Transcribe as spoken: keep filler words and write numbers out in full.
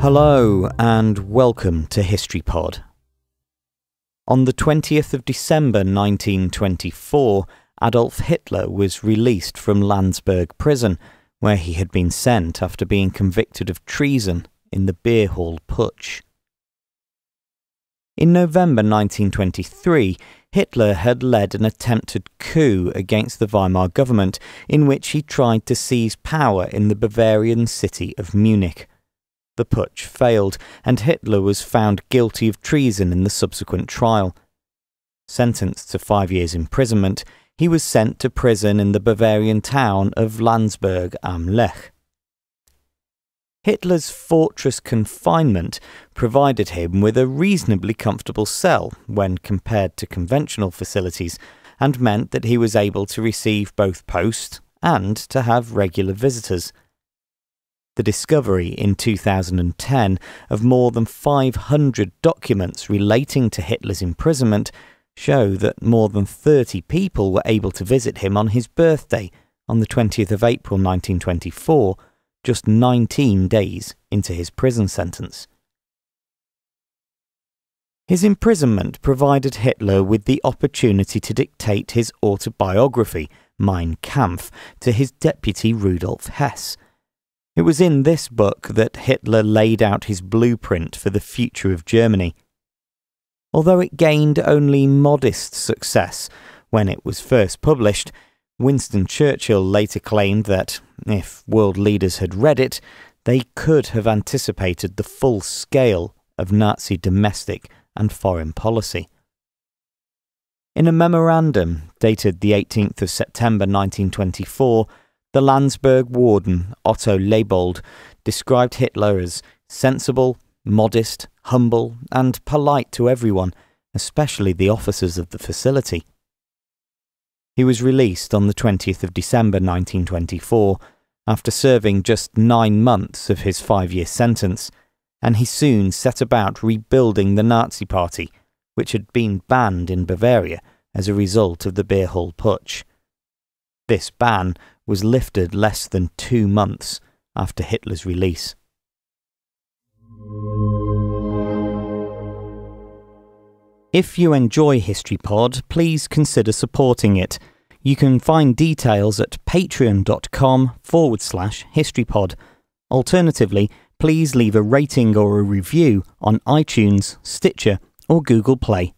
Hello and welcome to HistoryPod. On the twentieth of December nineteen twenty-four, Adolf Hitler was released from Landsberg prison, where he had been sent after being convicted of treason in the Beer Hall Putsch. In November nineteen twenty-three, Hitler had led an attempted coup against the Weimar government, in which he tried to seize power in the Bavarian city of Munich. The putsch failed, and Hitler was found guilty of treason in the subsequent trial. Sentenced to five years' imprisonment, he was sent to prison in the Bavarian town of Landsberg am Lech. Hitler's fortress confinement provided him with a reasonably comfortable cell when compared to conventional facilities, and meant that he was able to receive both post and to have regular visitors. The discovery in two thousand ten of more than five hundred documents relating to Hitler's imprisonment show that more than thirty people were able to visit him on his birthday on the twentieth of April nineteen twenty-four, just nineteen days into his prison sentence. His imprisonment provided Hitler with the opportunity to dictate his autobiography, Mein Kampf, to his deputy Rudolf Hess. It was in this book that Hitler laid out his blueprint for the future of Germany. Although it gained only modest success when it was first published, Winston Churchill later claimed that, if world leaders had read it, they could have anticipated the full scale of Nazi domestic and foreign policy. In a memorandum dated the eighteenth of September nineteen twenty-four, the Landsberg warden, Otto Leybold, described Hitler as sensible, modest, humble, and polite to everyone, especially the officers of the facility. He was released on the twentieth of December nineteen twenty-four, after serving just nine months of his five-year sentence, and he soon set about rebuilding the Nazi Party, which had been banned in Bavaria as a result of the Beer Hall Putsch. This ban was lifted less than two months after Hitler's release. If you enjoy HistoryPod, please consider supporting it. You can find details at patreon.com forward slash HistoryPod. Alternatively, please leave a rating or a review on iTunes, Stitcher, or Google Play.